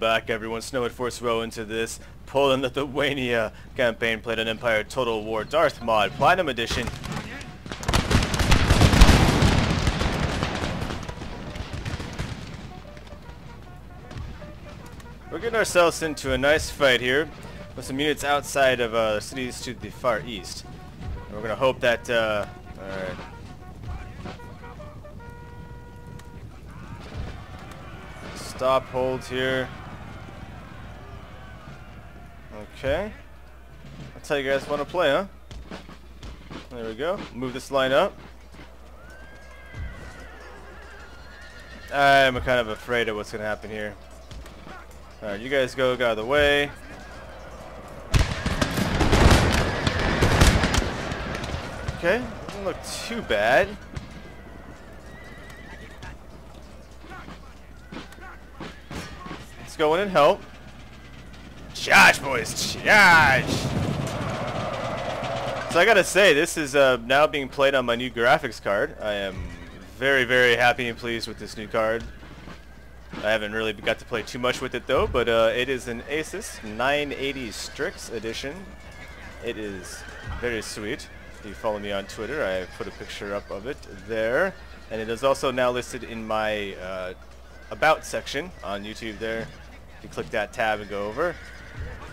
back, everyone. Snowhead Force Row into this Poland-Lithuania campaign played on Empire Total War Darth Mod Platinum Edition. We're getting ourselves into a nice fight here with some units outside of cities to the far east. And we're gonna hope that. All right. Stop, hold here. Okay. That's how you guys want to play, huh? There we go. Move this line up. I'm kind of afraid of what's going to happen here. Alright, you guys go out of the way. Okay. Doesn't look too bad. Go in and help. Charge, boys, charge! So I gotta say, this is now being played on my new graphics card. I am very, very happy and pleased with this new card. I haven't really got to play too much with it though, but it is an Asus 980 Strix Edition. It is very sweet. If you follow me on Twitter, I put a picture up of it there. And it is also now listed in my About section on YouTube there. You click that tab and go over.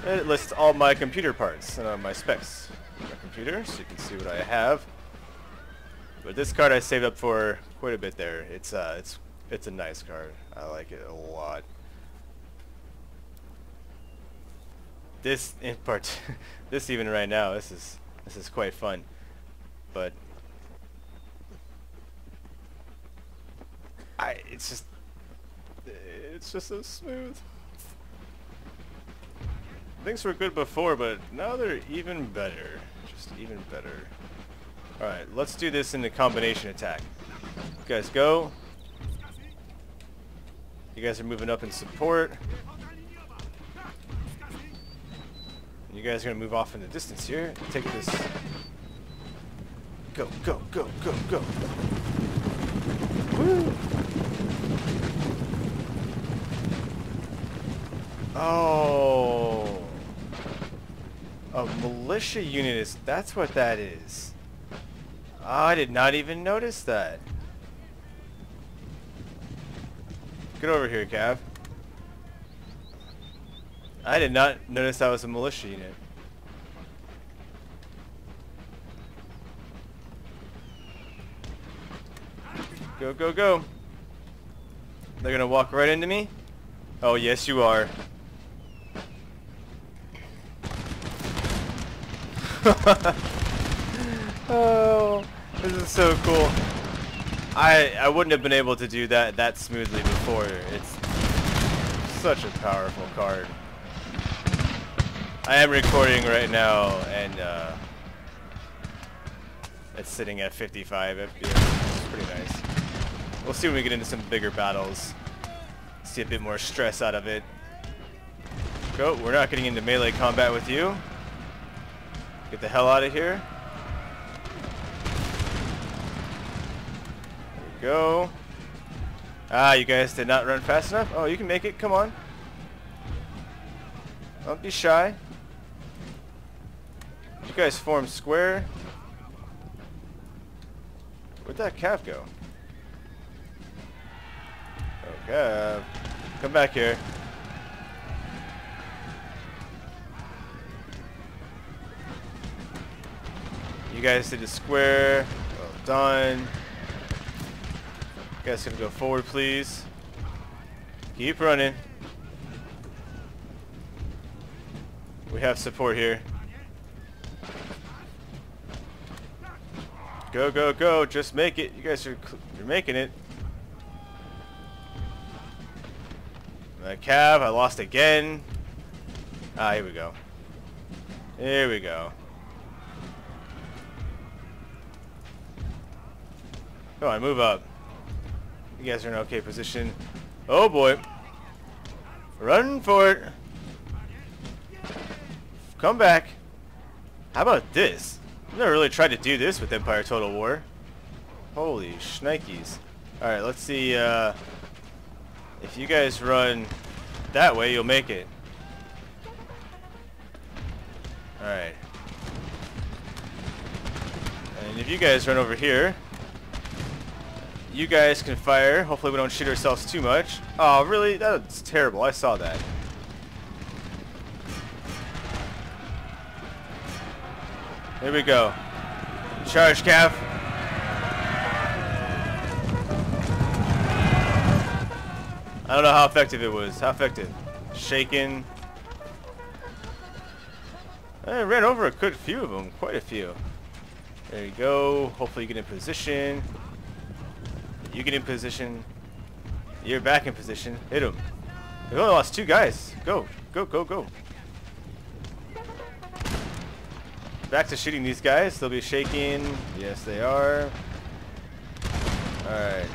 It lists all my computer parts and my specs on my computer, so you can see what I have. But this card I saved up for quite a bit there. It's a nice card. I like it a lot. This in part, this even right now, this is quite fun. But it's just so smooth. Things were good before, but now they're even better. Just even better. Alright, let's do this in a combination attack. You guys go. You guys are moving up in support. You guys are going to move off in the distance here. Take this. Go, go, go, go, go. Woo! Oh, a militia unit is, that's what that is. I did not even notice that. Get over here, Cav. I did not notice that was a militia unit. Go, go, go. They're gonna walk right into me. Oh, yes, you are. Oh, this is so cool. I wouldn't have been able to do that smoothly before. It's such a powerful card. I am recording right now, and it's sitting at 55 FPS. It's pretty nice. We'll see when we get into some bigger battles. See a bit more stress out of it. Go, we're not getting into melee combat with you. Get the hell out of here. There we go. Ah, you guys did not run fast enough. Oh, you can make it, come on. Don't be shy. You guys form square. Where'd that calf go? Okay, come back here. You guys did a square. Well done. You guys can go forward, please. Keep running. We have support here. Go, go, go. Just make it. You guys are you're making it. Cav, I lost again. Ah, here we go. Here we go. Come on, move up. You guys are in an okay position. Oh boy. Run for it. Come back. How about this? I've never really tried to do this with Empire Total War. Holy shnikes. Alright, let's see. If you guys run That way you'll make it. Alright. And if you guys run over here, you guys can fire. Hopefully we don't shoot ourselves too much. Oh, really? That's terrible. I saw that. There we go. Charge, Cav. I don't know how effective it was. How effective? Shaken. I ran over a good few of them. Quite a few. There you go. Hopefully you get in position. You get in position. You're back in position. Hit him. We only lost two guys. Go. Go, go, go. Back to shooting these guys. They'll be shaking. Yes, they are. Alright.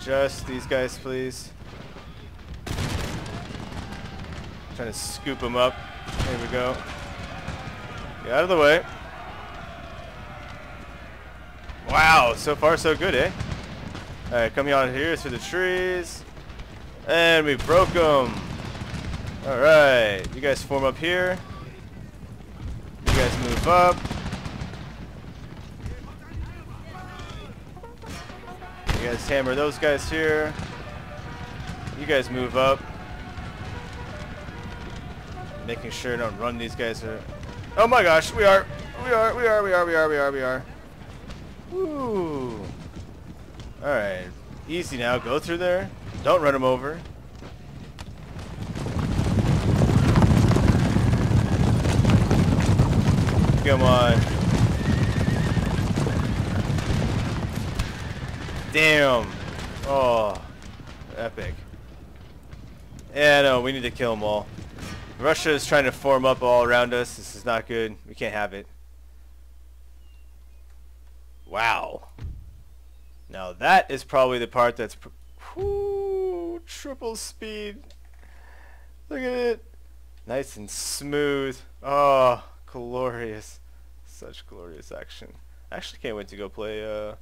Just these guys, please. Trying to scoop them up. There we go. Get out of the way. Wow, so far so good, eh? Alright, coming on here through the trees. And we broke them. Alright. You guys form up here. You guys move up. You guys hammer those guys here. You guys move up. Making sure don't run these guys. Oh my gosh, we are. Ooh. Alright. Easy now. Go through there. Don't run them over. Come on. Damn. Oh. Epic. Yeah, no, we need to kill them all. Russia is trying to form up all around us. This is not good. We can't have it. Wow. Now that is probably the part that's... Whoo, triple speed. Look at it. Nice and smooth. Oh. Glorious. Such glorious action. I actually can't wait to go play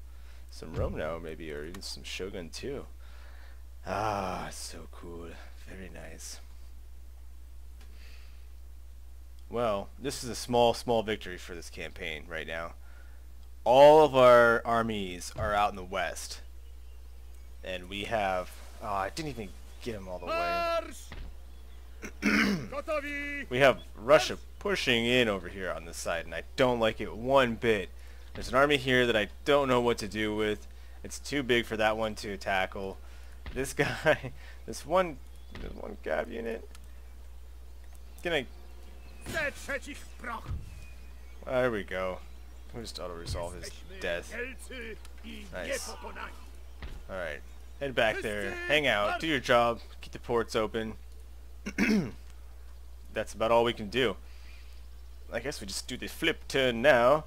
some Rome now, maybe, or even some Shogun 2. Ah, so cool. Very nice. Well, this is a small victory for this campaign right now. All of our armies are out in the west. And we have... Oh, I didn't even get them all the way. We have Russia pushing in over here on this side, and I don't like it one bit. There's an army here that I don't know what to do with. It's too big for that one to tackle. This guy, this one Gav unit. Gonna. There we go. We'll just auto-resolve his death. Nice. Alright. Head back there. Hang out. Do your job. Keep the ports open. That's about all we can do. I guess we just do the flip turn now.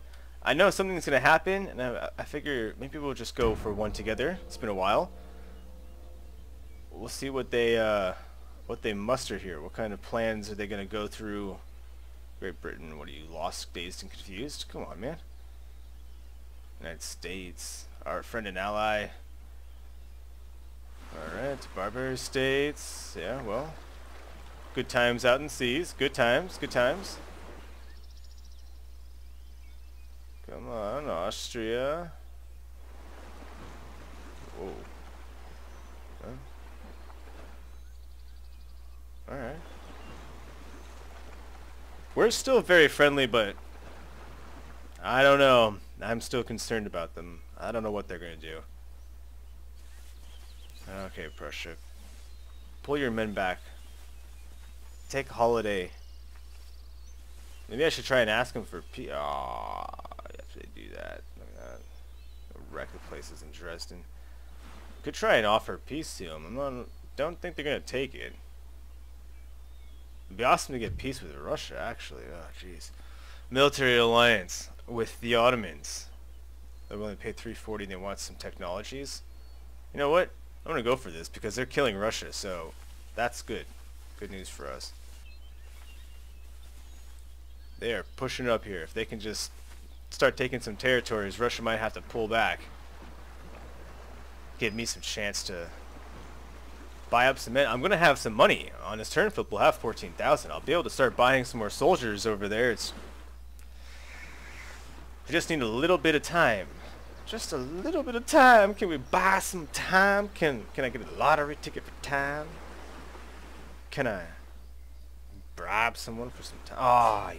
I know something's going to happen, and I figure maybe we'll just go for one together. It's been a while. We'll see what they muster here. What kind of plans are they going to go through? Great Britain, what are you, lost, dazed, and confused? Come on, man. United States, our friend and ally. Alright, Barbary States. Yeah, well. Good times out in seas. Good times, good times. Come on, Austria. Whoa. Huh? Alright. We're still very friendly, but I don't know. I'm still concerned about them. I don't know what they're going to do. Okay, Prussia. Pull your men back. Take a holiday. Maybe I should try and ask them for peace. Aww, if they do that. Look at that. A wreck of places in Dresden. Could try and offer peace to them. Don't think they're going to take it. It'd be awesome to get peace with Russia, actually. Oh, jeez. Military alliance with the Ottomans. They're willing to pay $340 and they want some technologies. You know what? I'm going to go for this because they're killing Russia, so that's good. Good news for us. They are pushing up here. If they can just start taking some territories, Russia might have to pull back. Give me some chance to buy up some men. I'm going to have some money. On this turn flip, we'll have 14,000. I'll be able to start buying some more soldiers over there. We just need a little bit of time. Just a little bit of time. Can we buy some time? Can I get a lottery ticket for time? Can I bribe someone for some time? Ah,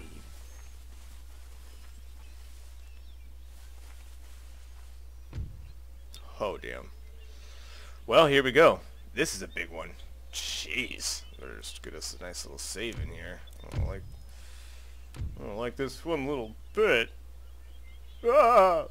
oh, oh damn. Well, here we go. This is a big one. Jeez. Better just get us a nice little save in here. I don't like this one little bit. Ah!